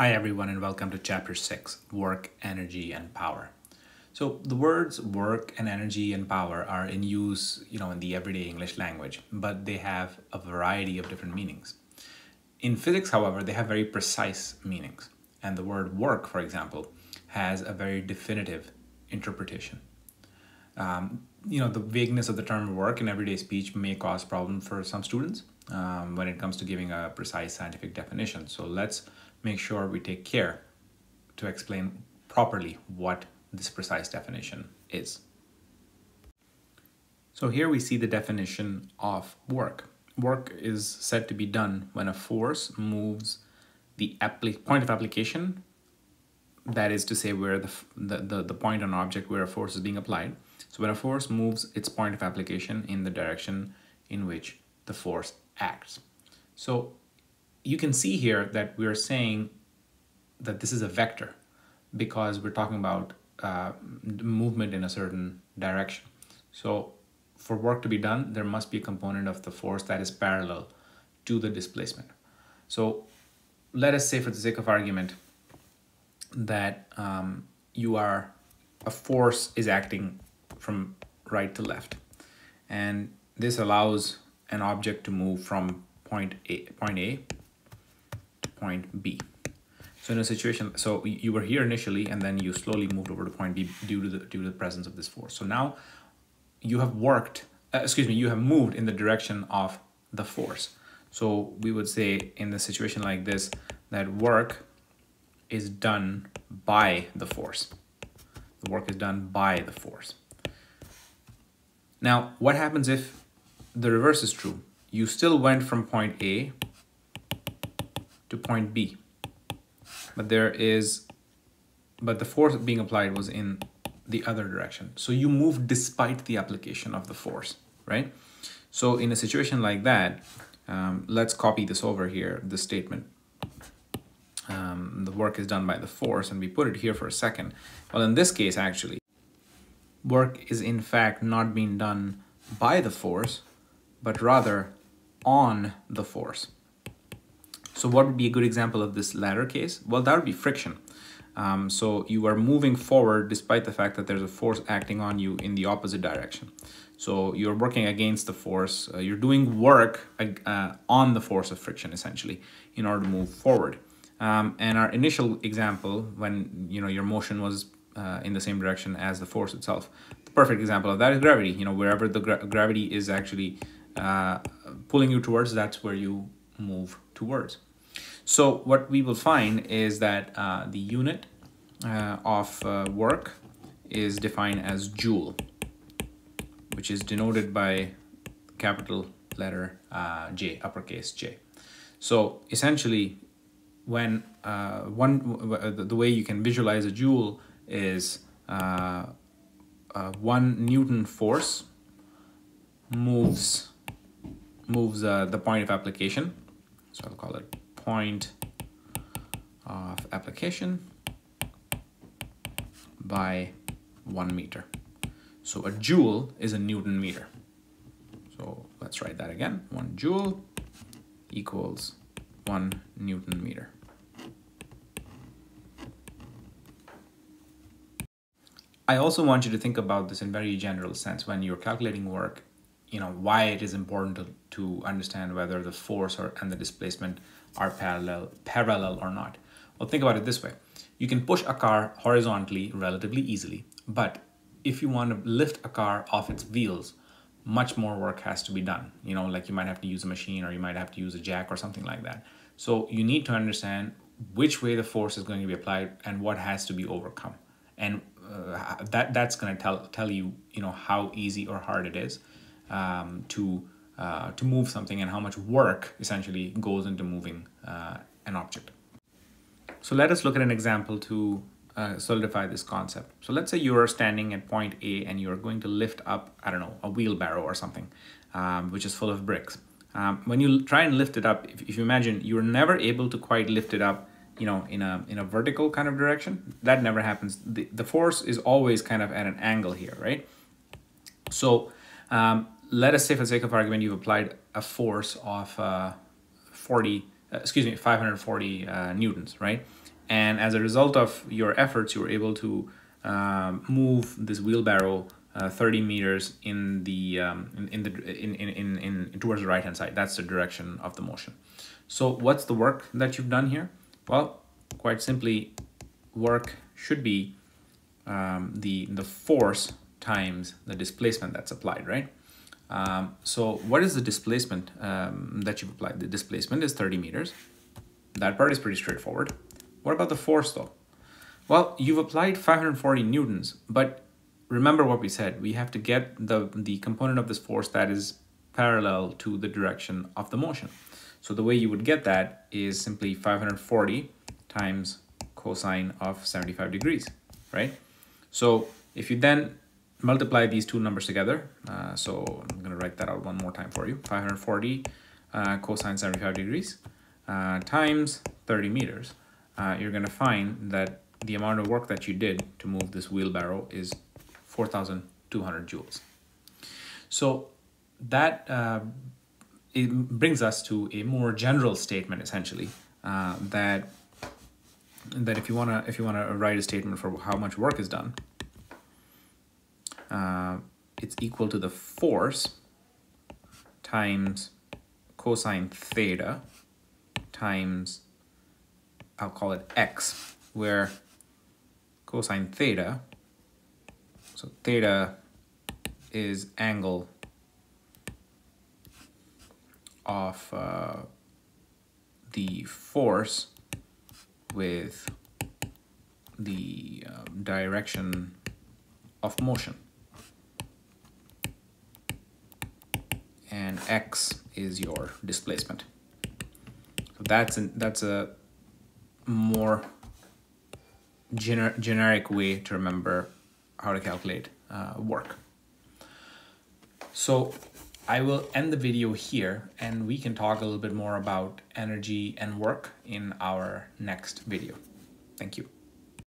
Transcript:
Hi everyone, and welcome to chapter 6, work, energy, and power. So the words work and energy and power are in use, in the everyday English language, but they have a variety of different meanings. In physics, however, they have very precise meanings. And the word work, for example, has a very definitive interpretation. The vagueness of the term work in everyday speech may cause problems for some students when it comes to giving a precise scientific definition. So let's make sure we take care to explain properly what this precise definition is. So here we see the definition of work. Work is said to be done when a force moves the point of application, that is to say where the point on an object where a force is being applied. So when a force moves its point of application in the direction in which the force acts. So you can see here that we are saying that this is a vector because we're talking about movement in a certain direction. So for work to be done, there must be a component of the force that is parallel to the displacement. So let us say, for the sake of argument, that a force is acting from right to left, and this allows an object to move from point A to point B. So in a situation, so you were here initially, and then you slowly moved over to point B due to the presence of this force. So now you have moved in the direction of the force. So we would say in the situation like this that work is done by the force. The work is done by the force. Now, what happens if the reverse is true? You still went from point A to point B, but the force being applied was in the other direction. So you moved despite the application of the force, right? So in a situation like that, let's copy this over here, this statement. The work is done by the force, and we put it here for a second. Well, in this case, actually, work is in fact not being done by the force, but rather on the force. So what would be a good example of this latter case? Well, that would be friction. So you are moving forward despite the fact that there's a force acting on you in the opposite direction. So you're working against the force. You're doing work on the force of friction, essentially, in order to move forward. And our initial example, when your motion was in the same direction as the force itself, the perfect example of that is gravity. Wherever the gravity is actually pulling you towards, that's where you move towards. So what we will find is that the unit of work is defined as joule, which is denoted by capital letter J, uppercase J. So essentially, when the way you can visualize a joule is 1 Newton force moves the point of application. So I'll call it point of application by 1 meter. So a joule is a Newton meter. So let's write that again. 1 joule equals 1 Newton meter. I also want you to think about this in very general sense when you're calculating work. Why it is important to understand whether the force and the displacement are parallel or not. Well, think about it this way. You can push a car horizontally relatively easily, but if you want to lift a car off its wheels, much more work has to be done. Like you might have to use a machine, or you might have to use a jack or something like that. So you need to understand which way the force is going to be applied and what has to be overcome. And that's going to tell you, how easy or hard it is to move something, and how much work essentially goes into moving an object. So let us look at an example to solidify this concept. So let's say you are standing at point A and you are going to lift up, a wheelbarrow or something, which is full of bricks. When you try and lift it up, if you imagine, you're never able to quite lift it up, in a vertical kind of direction. That never happens. The force is always kind of at an angle here, right? So let us say, for the sake of argument, you've applied a force of 540 newtons, right? And as a result of your efforts, you were able to move this wheelbarrow 30 meters towards the right-hand side. That's the direction of the motion. So what's the work that you've done here? Well, quite simply, work should be the force times the displacement that's applied, right? So what is the displacement that you've applied? The displacement is 30 meters. That part is pretty straightforward. What about the force though? Well, you've applied 540 newtons, but remember what we said, we have to get the component of this force that is parallel to the direction of the motion. So the way you would get that is simply 540 times cosine of 75 degrees, right? So if you then multiply these two numbers together, so I'm gonna write that out one more time for you, 540 cosine 75 degrees times 30 meters, you're gonna find that the amount of work that you did to move this wheelbarrow is 4,200 joules. So that it brings us to a more general statement, essentially, that if you wanna write a statement for how much work is done, it's equal to the force times cosine theta times, I'll call it x, where cosine theta, so theta is angle of the force with the direction of motion, and x is your displacement. So that's a more generic way to remember how to calculate work. So I will end the video here, and we can talk a little bit more about energy and work in our next video. Thank you.